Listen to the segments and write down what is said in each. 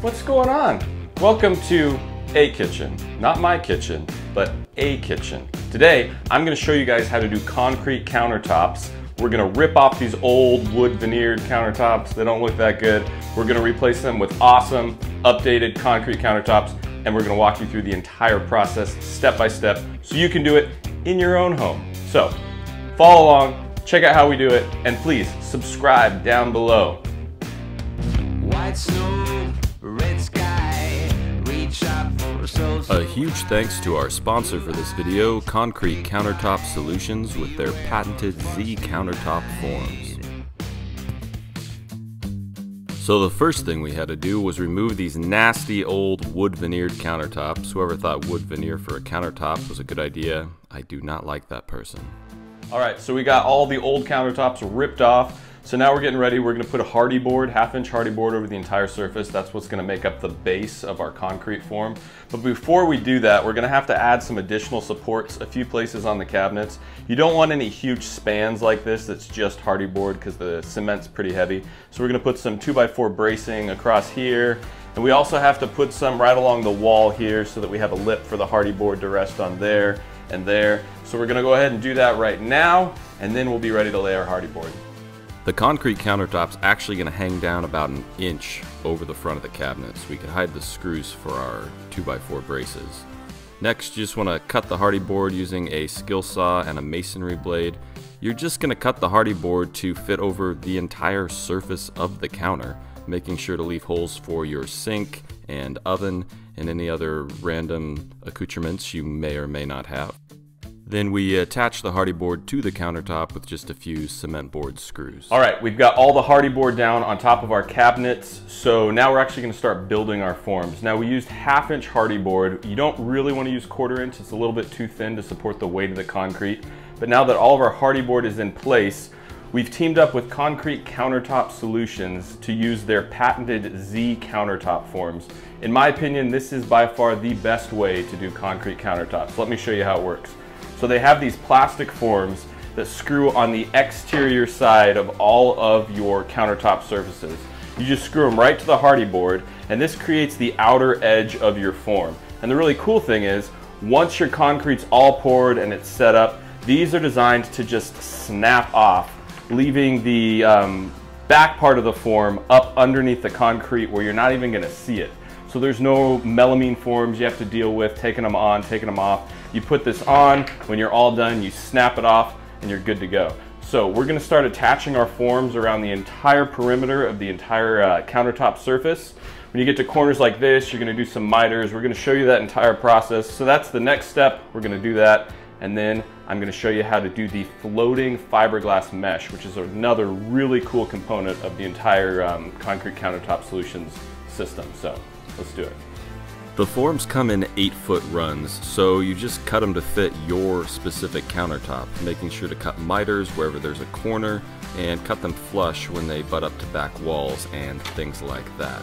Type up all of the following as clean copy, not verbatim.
What's going on? Welcome to a kitchen. Not my kitchen, but a kitchen. Today, I'm gonna show you guys how to do concrete countertops. We're gonna rip off these old wood veneered countertops. They don't look that good. We're gonna replace them with awesome, updated concrete countertops, and we're gonna walk you through the entire process step by step so you can do it in your own home. So, follow along, check out how we do it, and please subscribe down below. White snow, red sky, reach up for so. A huge thanks to our sponsor for this video, Concrete Countertop Solutions, with their patented Z countertop forms. So the first thing we had to do was remove these nasty old wood veneered countertops. Whoever thought wood veneer for a countertop was a good idea, I do not like that person. All right, so we got all the old countertops ripped off. So now we're getting ready. We're gonna put a Hardie board, half-inch Hardie board over the entire surface. That's what's gonna make up the base of our concrete form. But before we do that, we're gonna have to add some additional supports, a few places on the cabinets. You don't want any huge spans like this that's just Hardie board because the cement's pretty heavy. So we're gonna put some 2x4 bracing across here. And we also have to put some right along the wall here so that we have a lip for the Hardie board to rest on there and there. So we're gonna go ahead and do that right now, and then we'll be ready to lay our Hardie board. The concrete countertop's actually gonna hang down about 1 inch over the front of the cabinet so we can hide the screws for our 2x4 braces. Next, you just wanna cut the Hardie board using a skill saw and a masonry blade. You're just gonna cut the Hardie board to fit over the entire surface of the counter, making sure to leave holes for your sink and oven and any other random accoutrements you may or may not have. Then we attach the Hardie board to the countertop with just a few cement board screws. All right, we've got all the Hardie board down on top of our cabinets, so now we're actually gonna start building our forms. Now we used 1/2 inch Hardie board. You don't really wanna use 1/4 inch, it's a little bit too thin to support the weight of the concrete. But now that all of our Hardie board is in place, we've teamed up with Concrete Countertop Solutions to use their patented Z countertop forms. In my opinion, this is by far the best way to do concrete countertops. Let me show you how it works. So they have these plastic forms that screw on the exterior side of all of your countertop surfaces. You just screw them right to the Hardie board, and this creates the outer edge of your form. And the really cool thing is, once your concrete's all poured and it's set up, these are designed to just snap off, leaving the back part of the form up underneath the concrete where you're not even gonna see it. So there's no melamine forms you have to deal with, taking them on, taking them off. You put this on, when you're all done, you snap it off and you're good to go. So we're gonna start attaching our forms around the entire perimeter of the entire countertop surface. When you get to corners like this, you're gonna do some miters. We're gonna show you that entire process. So that's the next step, we're gonna do that. And then I'm gonna show you how to do the floating fiberglass mesh, which is another really cool component of the entire concrete countertop solutions system. So let's do it. The forms come in 8-foot runs, so you just cut them to fit your specific countertop, making sure to cut miters wherever there's a corner and cut them flush when they butt up to back walls and things like that.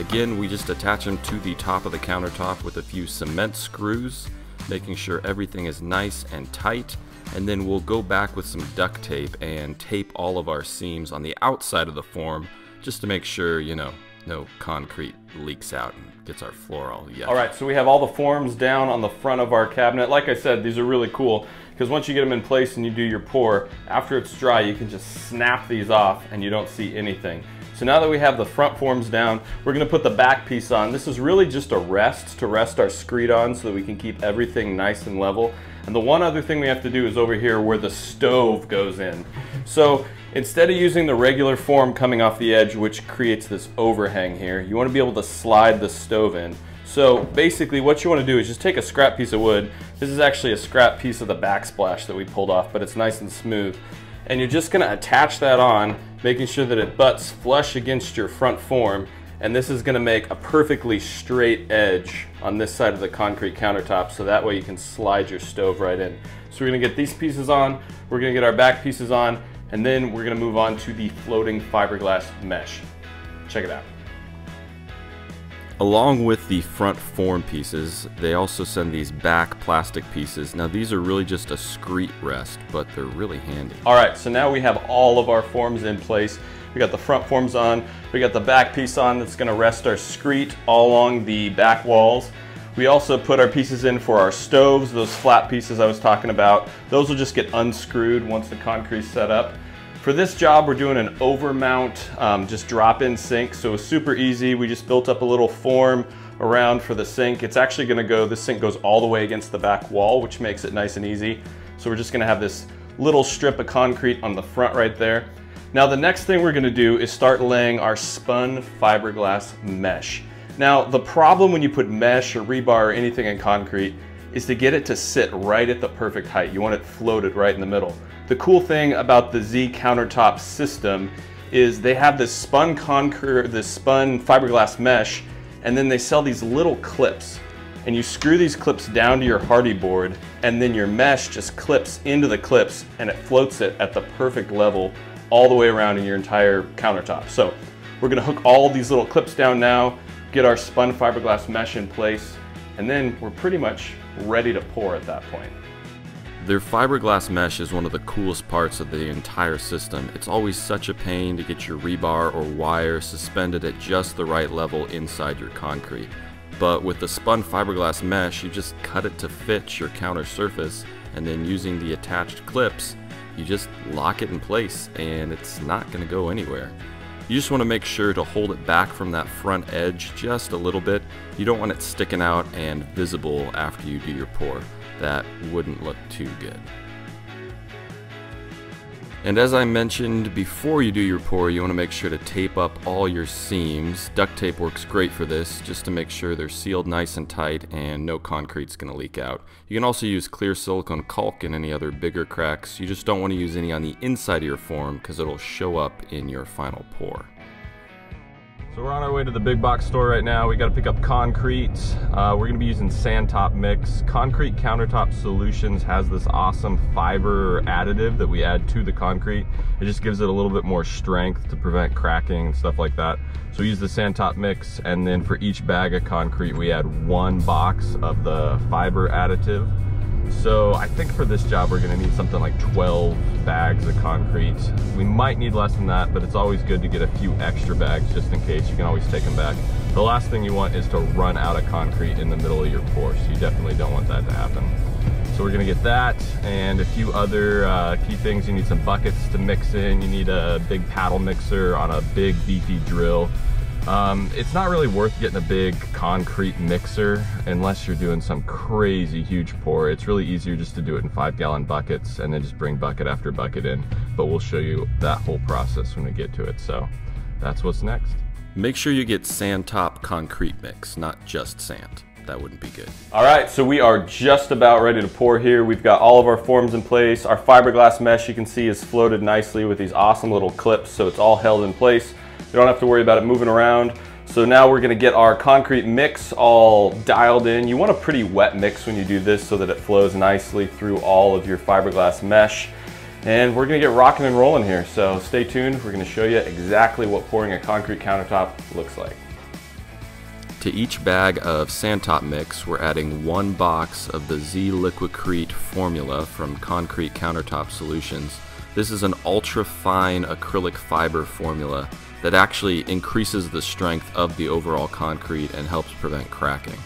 Again, we just attach them to the top of the countertop with a few cement screws, making sure everything is nice and tight, and then we'll go back with some duct tape and tape all of our seams on the outside of the form just to make sure, you know, no concrete leaks out and gets our floor all yucky. All right, so we have all the forms down on the front of our cabinet. Like I said, these are really cool because once you get them in place and you do your pour, after it's dry, you can just snap these off and you don't see anything. So now that we have the front forms down, we're gonna put the back piece on. This is really just a rest to rest our screed on so that we can keep everything nice and level. And the one other thing we have to do is over here where the stove goes in. So instead of using the regular form coming off the edge, which creates this overhang here, you wanna be able to slide the stove in. So basically what you wanna do is just take a scrap piece of wood. This is actually a scrap piece of the backsplash that we pulled off, but it's nice and smooth. And you're just gonna attach that on, making sure that it butts flush against your front form, and this is gonna make a perfectly straight edge on this side of the concrete countertop, so that way you can slide your stove right in. So we're gonna get these pieces on, we're gonna get our back pieces on, and then we're gonna move on to the floating fiberglass mesh. Check it out. Along with the front form pieces, they also send these back plastic pieces. Now these are really just a screed rest, but they're really handy. All right, so now we have all of our forms in place. We got the front forms on. We got the back piece on that's going to rest our screed all along the back walls. We also put our pieces in for our stoves, those flat pieces I was talking about. Those will just get unscrewed once the concrete's set up. For this job, we're doing an overmount, just drop-in sink, so it's super easy. We just built up a little form around for the sink. It's actually gonna go, this sink goes all the way against the back wall, which makes it nice and easy. So we're just gonna have this little strip of concrete on the front right there. Now the next thing we're gonna do is start laying our spun fiberglass mesh. Now the problem when you put mesh or rebar or anything in concrete is to get it to sit right at the perfect height. You want it floated right in the middle. The cool thing about the Z countertop system is they have this spun concrete, this spun fiberglass mesh, and then they sell these little clips. And you screw these clips down to your Hardie board, and then your mesh just clips into the clips and it floats it at the perfect level all the way around in your entire countertop. So we're gonna hook all these little clips down now, get our spun fiberglass mesh in place, and then we're pretty much ready to pour at that point. Their fiberglass mesh is one of the coolest parts of the entire system. It's always such a pain to get your rebar or wire suspended at just the right level inside your concrete. But with the spun fiberglass mesh, you just cut it to fit your counter surface, and then using the attached clips, you just lock it in place and it's not going to go anywhere. You just want to make sure to hold it back from that front edge just a little bit. You don't want it sticking out and visible after you do your pour. That wouldn't look too good. And as I mentioned, before you do your pour, you want to make sure to tape up all your seams. Duct tape works great for this, just to make sure they're sealed nice and tight and no concrete's going to leak out. You can also use clear silicone caulk in any other bigger cracks. You just don't want to use any on the inside of your form because it'll show up in your final pour. So we're on our way to the big box store right now. We got to pick up concrete. We're going to be using Sand Top Mix. Concrete Countertop Solutions has this awesome fiber additive that we add to the concrete. It just gives it a little bit more strength to prevent cracking and stuff like that. So we use the Sand Top Mix, and then for each bag of concrete, we add one box of the fiber additive. So I think for this job, we're going to need something like 12 bags of concrete. We might need less than that, but it's always good to get a few extra bags just in case. You can always take them back. The last thing you want is to run out of concrete in the middle of your pour. So you definitely don't want that to happen. So we're going to get that and a few other key things. You need some buckets to mix in. You need a big paddle mixer on a big beefy drill. It's not really worth getting a big concrete mixer unless you're doing some crazy huge pour. It's really easier just to do it in 5-gallon buckets and then just bring bucket after bucket in, but we'll show you that whole process when we get to it. So that's what's next. Make sure you get Sand Top concrete mix, not just sand. That wouldn't be good. All right, so we are just about ready to pour here. We've got all of our forms in place. Our fiberglass mesh, you can see, is floated nicely with these awesome little clips, so it's all held in place. You don't have to worry about it moving around. So now we're gonna get our concrete mix all dialed in. You want a pretty wet mix when you do this so that it flows nicely through all of your fiberglass mesh. And we're gonna get rocking and rolling here. So stay tuned, we're gonna show you exactly what pouring a concrete countertop looks like. To each bag of Sand Top Mix, we're adding one box of the Z-Liquicrete formula from Concrete Countertop Solutions. This is an ultra fine acrylic fiber formula that actually increases the strength of the overall concrete and helps prevent cracking.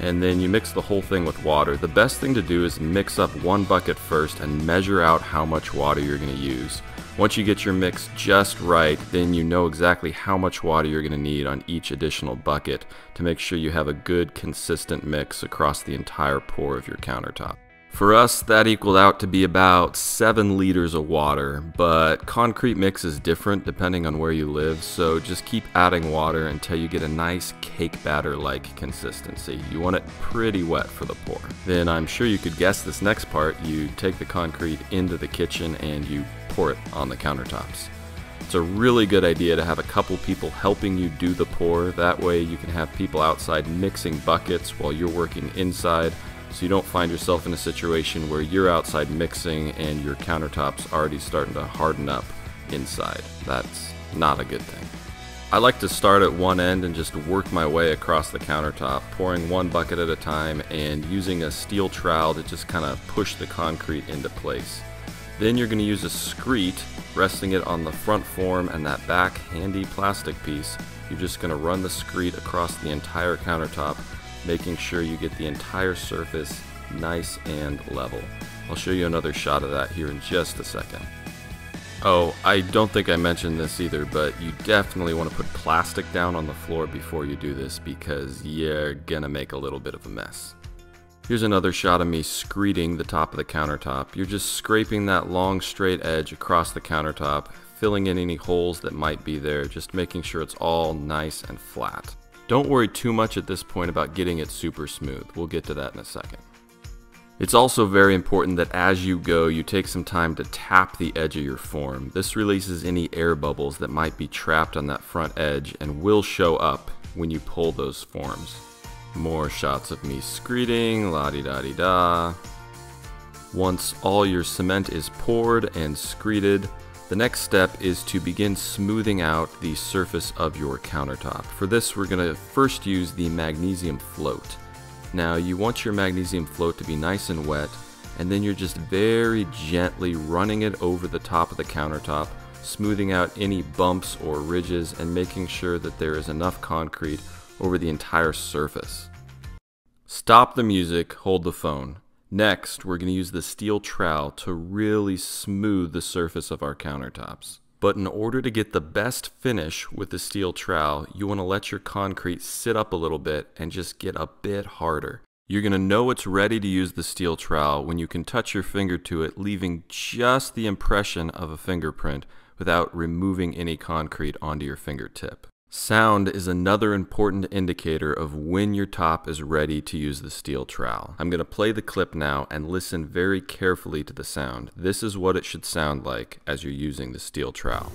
And then you mix the whole thing with water. The best thing to do is mix up one bucket first and measure out how much water you're going to use. Once you get your mix just right, then you know exactly how much water you're going to need on each additional bucket to make sure you have a good, consistent mix across the entire pour of your countertop. For us, that equaled out to be about 7 liters of water, but concrete mix is different depending on where you live, so just keep adding water until you get a nice cake batter-like consistency. You want it pretty wet for the pour. Then I'm sure you could guess this next part. You take the concrete into the kitchen and you pour it on the countertops. It's a really good idea to have a couple people helping you do the pour. That way you can have people outside mixing buckets while you're working inside, so you don't find yourself in a situation where you're outside mixing and your countertop's already starting to harden up inside. That's not a good thing. I like to start at one end and just work my way across the countertop, pouring one bucket at a time and using a steel trowel to just kind of push the concrete into place. Then you're going to use a screed, resting it on the front form and that back handy plastic piece. You're just going to run the screed across the entire countertop, making sure you get the entire surface nice and level. I'll show you another shot of that here in just a second. Oh, I don't think I mentioned this either, but you definitely want to put plastic down on the floor before you do this, because you're gonna make a little bit of a mess. Here's another shot of me screeding the top of the countertop. You're just scraping that long straight edge across the countertop, filling in any holes that might be there, just making sure it's all nice and flat. Don't worry too much at this point about getting it super smooth. We'll get to that in a second. It's also very important that as you go, you take some time to tap the edge of your form. This releases any air bubbles that might be trapped on that front edge and will show up when you pull those forms. More shots of me screeding, la-di-da-di-da. Once all your cement is poured and screeded, the next step is to begin smoothing out the surface of your countertop. For this, we're going to first use the magnesium float. Now, you want your magnesium float to be nice and wet, and then you're just very gently running it over the top of the countertop, smoothing out any bumps or ridges and making sure that there is enough concrete over the entire surface. Stop the music, hold the phone. Next, we're going to use the steel trowel to really smooth the surface of our countertops. But in order to get the best finish with the steel trowel, you want to let your concrete sit up a little bit and just get a bit harder. You're going to know it's ready to use the steel trowel when you can touch your finger to it, leaving just the impression of a fingerprint without removing any concrete onto your fingertip. Sound is another important indicator of when your top is ready to use the steel trowel. I'm going to play the clip now and listen very carefully to the sound. This is what it should sound like as you're using the steel trowel.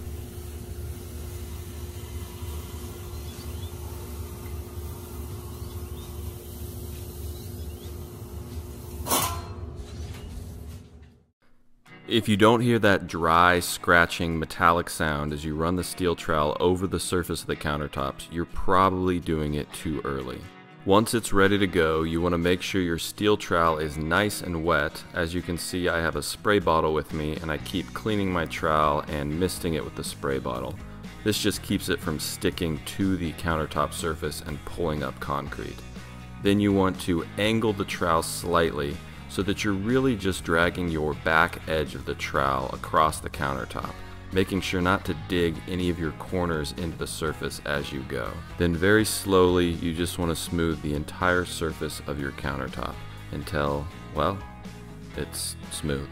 If you don't hear that dry, scratching, metallic sound as you run the steel trowel over the surface of the countertops, you're probably doing it too early. Once it's ready to go, you want to make sure your steel trowel is nice and wet. As you can see, I have a spray bottle with me, and I keep cleaning my trowel and misting it with the spray bottle. This just keeps it from sticking to the countertop surface and pulling up concrete. Then you want to angle the trowel slightly, so that you're really just dragging your back edge of the trowel across the countertop, making sure not to dig any of your corners into the surface as you go. Then very slowly, you just want to smooth the entire surface of your countertop until, well, it's smooth.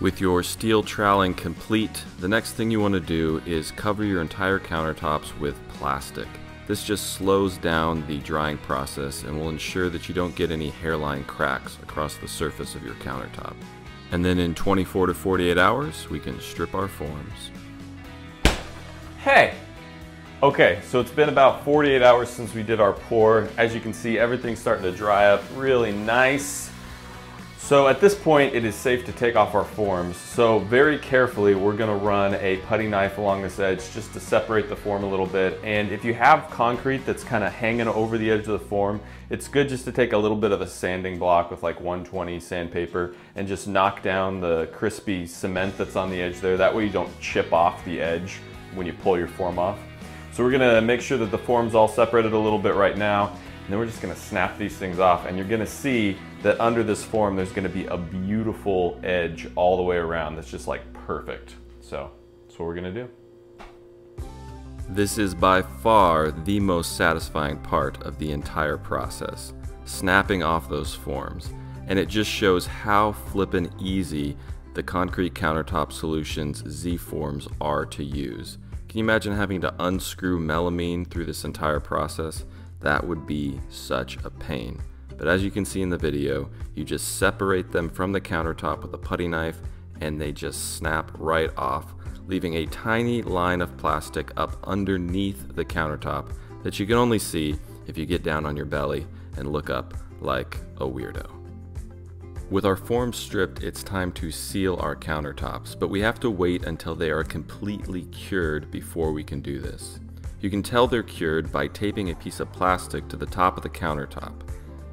With your steel troweling complete, the next thing you want to do is cover your entire countertops with plastic. This just slows down the drying process and will ensure that you don't get any hairline cracks across the surface of your countertop. And then in 24 to 48 hours, we can strip our forms. Hey! Okay, so it's been about 48 hours since we did our pour. As you can see, everything's starting to dry up really nice. So at this point, it is safe to take off our forms. So very carefully, we're gonna run a putty knife along this edge just to separate the form a little bit. And if you have concrete that's kind of hanging over the edge of the form, it's good just to take a little bit of a sanding block with like 120 sandpaper and just knock down the crispy cement that's on the edge there. That way you don't chip off the edge when you pull your form off. So we're gonna make sure that the form's all separated a little bit right now. And then we're just gonna snap these things off, and you're gonna see that under this form there's gonna be a beautiful edge all the way around that's just like perfect. So that's what we're gonna do. This is by far the most satisfying part of the entire process, snapping off those forms. And it just shows how flippin' easy the Concrete Countertop Solutions Z-Forms are to use. Can you imagine having to unscrew melamine through this entire process? That would be such a pain. But as you can see in the video, you just separate them from the countertop with a putty knife and they just snap right off, leaving a tiny line of plastic up underneath the countertop that you can only see if you get down on your belly and look up like a weirdo. With our form stripped, it's time to seal our countertops, but we have to wait until they are completely cured before we can do this. You can tell they're cured by taping a piece of plastic to the top of the countertop.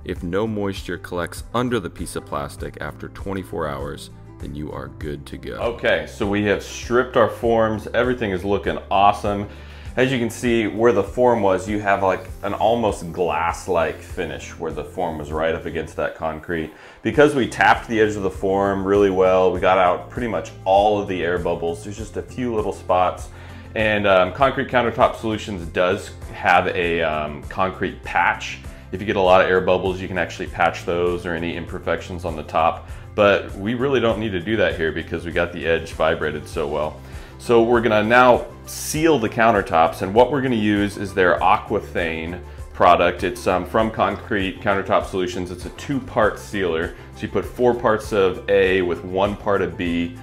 If no moisture collects under the piece of plastic after 24 hours, and you are good to go. Okay, so we have stripped our forms. Everything is looking awesome. As you can see where the form was, you have like an almost glass-like finish where the form was right up against that concrete. Because we tapped the edge of the form really well, we got out pretty much all of the air bubbles. There's just a few little spots. And Concrete Countertop Solutions does have a concrete patch. If you get a lot of air bubbles, you can actually patch those or any imperfections on the top. But we really don't need to do that here because we got the edge vibrated so well. So we're gonna now seal the countertops, and what we're gonna use is their Aquathane product. It's from Concrete Countertop Solutions. It's a 2-part sealer. So you put 4 parts of A with 1 part of B.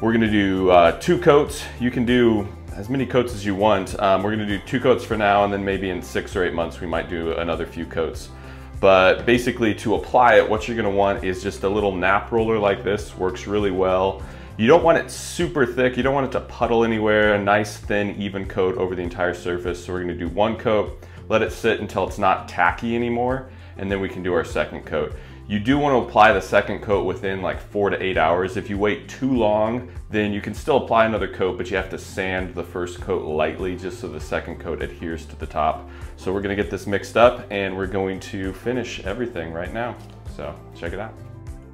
We're gonna do 2 coats. You can do as many coats as you want. We're gonna do 2 coats for now, and then maybe in 6 or 8 months, we might do another few coats. But basically to apply it, what you're gonna want is just a little nap roller like this, works really well. You don't want it super thick. You don't want it to puddle anywhere. A nice, thin, even coat over the entire surface. So we're gonna do 1 coat, let it sit until it's not tacky anymore, and then we can do our 2nd coat. You do wanna apply the 2nd coat within like 4 to 8 hours. If you wait too long, then you can still apply another coat, but you have to sand the 1st coat lightly just so the 2nd coat adheres to the top. So we're gonna get this mixed up and we're going to finish everything right now. So check it out.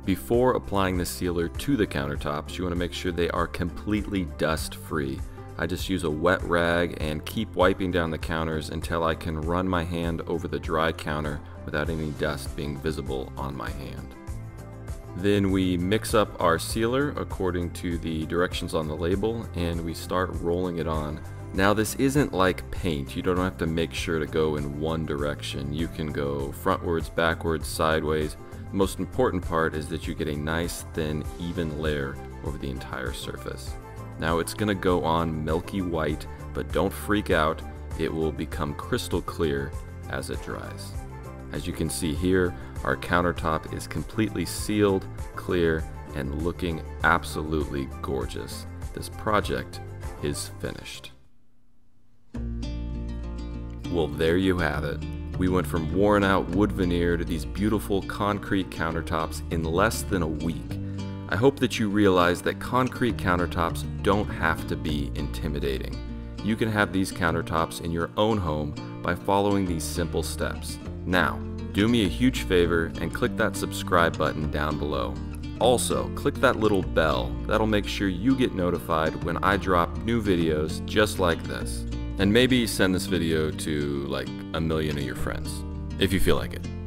Before applying the sealer to the countertops, you want to make sure they are completely dust-free. I just use a wet rag and keep wiping down the counters until I can run my hand over the dry counter without any dust being visible on my hand. Then we mix up our sealer according to the directions on the label, and we start rolling it on. Now this isn't like paint. You don't have to make sure to go in one direction. You can go frontwards, backwards, sideways. The most important part is that you get a nice, thin, even layer over the entire surface. Now it's gonna go on milky white, but don't freak out. It will become crystal clear as it dries. As you can see here, our countertop is completely sealed, clear, and looking absolutely gorgeous. This project is finished. Well, there you have it. We went from worn out wood veneer to these beautiful concrete countertops in less than a week. I hope that you realize that concrete countertops don't have to be intimidating. You can have these countertops in your own home by following these simple steps. Now, do me a huge favor and click that subscribe button down below. Also, click that little bell. That'll make sure you get notified when I drop new videos just like this. And maybe send this video to like a million of your friends, if you feel like it.